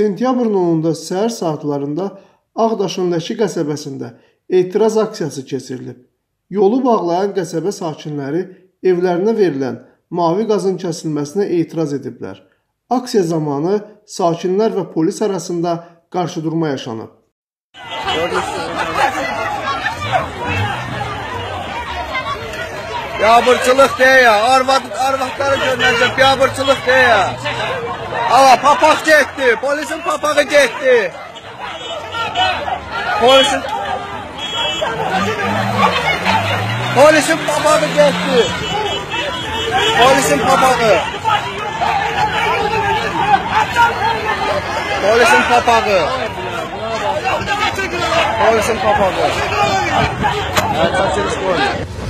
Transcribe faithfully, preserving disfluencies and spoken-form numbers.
Sentyabrın onunda səhər saatlarında Ağdaşın Ləki qəsəbəsində etiraz aksiyası keçirilib. Yolu bağlayan qəsəbə sakinləri evlərinə verilən mavi qazın kəsilməsinə etiraz ediblər. Aksiya zamanı sakinlər və polis arasında qarşıdurma yaşanıb. Biabırçılıq deyə ya, arvad, arvadları görünəcək, biabırçılıq deyə ya. Ava, papaq getdi, polisin papağı getdi. Polisin... Polisin papağı getdi. Polisin papağı. Polisin papağı. Polisin papağı. Polisin papağı.